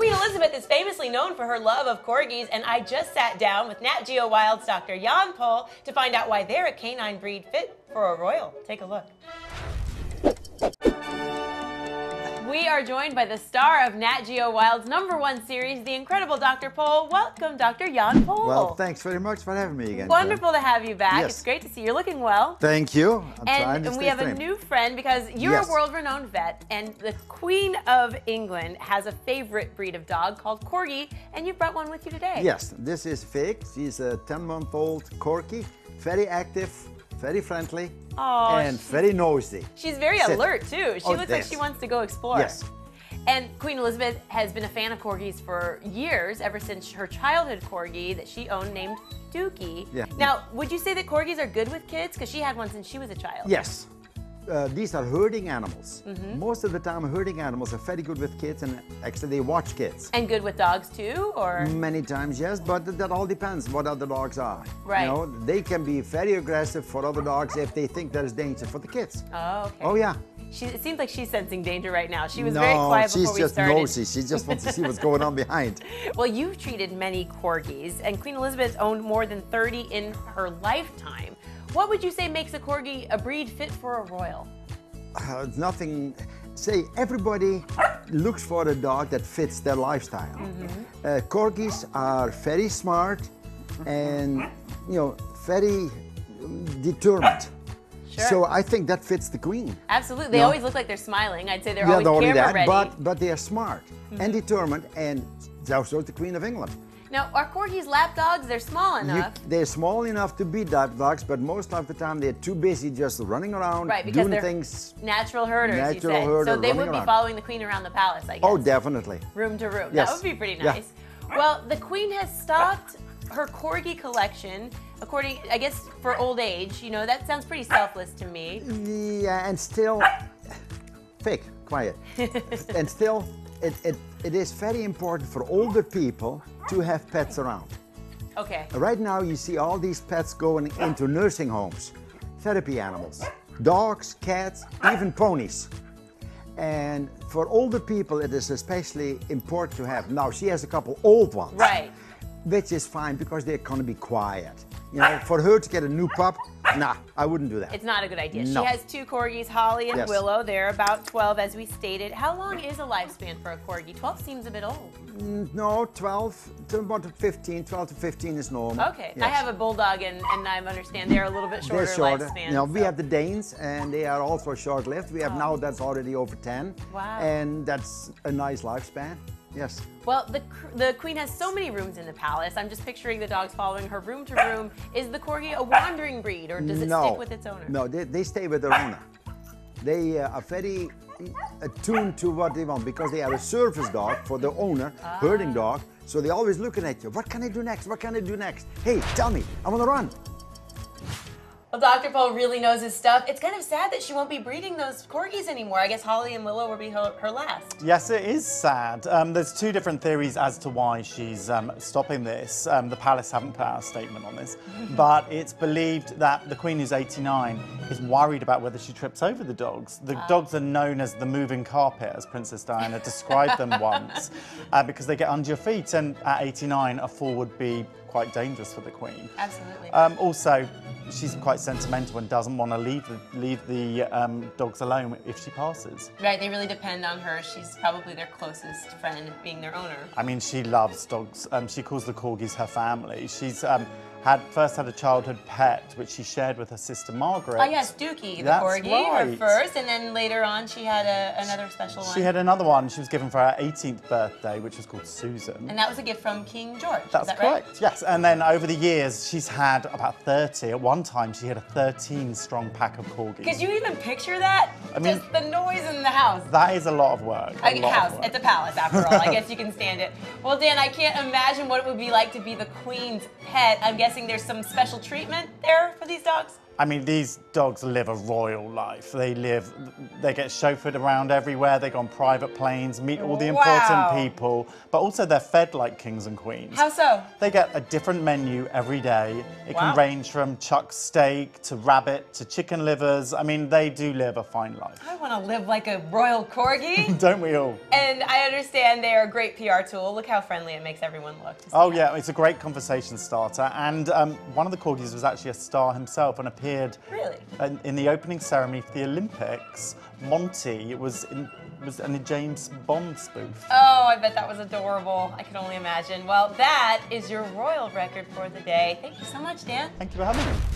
Queen Elizabeth is famously known for her love of corgis, and I just sat down with Nat Geo Wild's Dr. Jan Pol to find out why they're a canine breed fit for a royal. Take a look. We are joined by the star of Nat Geo Wild's #1 series, The Incredible Dr. Pol. Welcome, Dr. Jan Pol. Well, thanks very much for having me again. Wonderful to have you back. Yes. It's great to see you. You're looking well. Thank you. And we have a new friend because you're a world-renowned vet, and the Queen of England has a favorite breed of dog called Corgi, and you brought one with you today. Yes, this is Fig. She's a 10-month-old Corgi, very active, very friendly, and very nosy. She's very alert, too. She looks like she wants to go explore. Yes. And Queen Elizabeth has been a fan of corgis for years, ever since her childhood corgi that she owned named Dookie. Yeah. Now, would you say that corgis are good with kids? Because she had one since she was a child. Yes. These are herding animals. Mm-hmm. Most of the time, herding animals are very good with kids, and actually they watch kids. And good with dogs too, or? Many times, yes, but that all depends what other dogs are. Right. You know, they can be very aggressive for other dogs if they think there's danger for the kids. Oh, okay. Oh, yeah. It seems like she's sensing danger right now. She was very quiet before we started. No, she's just nosy. She just wants to see what's going on behind. Well, you've treated many corgis, and Queen Elizabeth owned more than 30 in her lifetime. What would you say makes a corgi a breed fit for a royal? Nothing. Say everybody looks for a dog that fits their lifestyle. Mm-hmm. Corgis are very smart and, you know, very determined. Sure. So I think that fits the Queen. Absolutely. They always look like they're smiling. I'd say they're always camera ready. But they are smart and determined, and also the Queen of England. Now, are corgis lap dogs? They're small enough. They're small enough to be lap dogs, but most of the time they're too busy just running around, doing things. Natural herders, you said. So they would be following the Queen around the palace, I guess. Oh, definitely. Room to room. Yes. That would be pretty nice. Yeah. Well, the Queen has stopped her corgi collection, according, I guess, for old age. You know, that sounds pretty selfless to me. Yeah, and still... Fake, quiet. And still... It is very important for older people to have pets around. Okay. Right now you see all these pets going into nursing homes, therapy animals, dogs, cats, even ponies. And for older people it is especially important to have. Now she has a couple old ones. Right. Which is fine because they're going to be quiet. You know, for her to get a new pup, nah, I wouldn't do that. It's not a good idea. No. She has two corgis, Holly and Willow. They're about 12, as we stated. How long is a lifespan for a corgi? 12 seems a bit old. No, 12 to about 15. 12 to 15 is normal. Okay. Yes. I have a bulldog, and I understand they're a little bit shorter. Lifespan. You know, we have the Danes, and they are also short-lived. We have now that's already over 10. Wow. And that's a nice lifespan. Yes. Well, the Queen has so many rooms in the palace. I'm just picturing the dogs following her room to room. Is the corgi a wandering breed, or does it stick with its owner? No, they stay with their owner. They are very attuned to what they want because they are a service dog for the owner, herding dog. So they're always looking at you. What can I do next? What can I do next? Hey, tell me. I want to run. Well, Dr. Pol really knows his stuff. It's kind of sad that she won't be breeding those corgis anymore. I guess Holly and Willow will be her last. Yes, it is sad. There's two different theories as to why she's stopping this. The palace haven't put out a statement on this, but it's believed that the Queen, who's 89, is worried about whether she trips over the dogs. The dogs are known as the moving carpet, as Princess Diana described them once, because they get under your feet, and at 89, a fall would be quite dangerous for the Queen. Absolutely. Also, she's quite sentimental and doesn't want to leave the dogs alone if she passes. Right, they really depend on her. She's probably their closest friend, being their owner. I mean, she loves dogs. She calls the corgis her family. She's first had a childhood pet, which she shared with her sister Margaret. Oh yes, Dookie, the corgi, her first, and then later on she had another special one. She had another one she was given for her 18th birthday, which was called Susan. And that was a gift from King George, is that correct? Right? Yes, and then over the years she's had about 30. At one time she had a 13-strong pack of corgis. Could you even picture that? I mean, just the noise in the house. That is a lot of work. A lot of work. It's a palace after all, I guess you can stand it. Well, Dan, I can't imagine what it would be like to be the Queen's pet. I'm guessing there's some special treatment there for these dogs? I mean, these dogs live a royal life. They get chauffeured around everywhere. They go on private planes, meet all the important people, but also they're fed like kings and queens. How so? They get a different menu every day. It can range from chuck steak to rabbit to chicken livers. I mean, they do live a fine life. I want to live like a royal corgi. Don't we all? And I understand they are a great PR tool. Look how friendly it makes everyone look. Oh yeah, it's a great conversation starter. And one of the corgis was actually a star himself and appeared. Really? In the opening ceremony for the Olympics, Monty was in a James Bond spoof. Oh, I bet that was adorable. I can only imagine. Well, that is your royal record for the day. Thank you so much, Dan. Thank you for having me.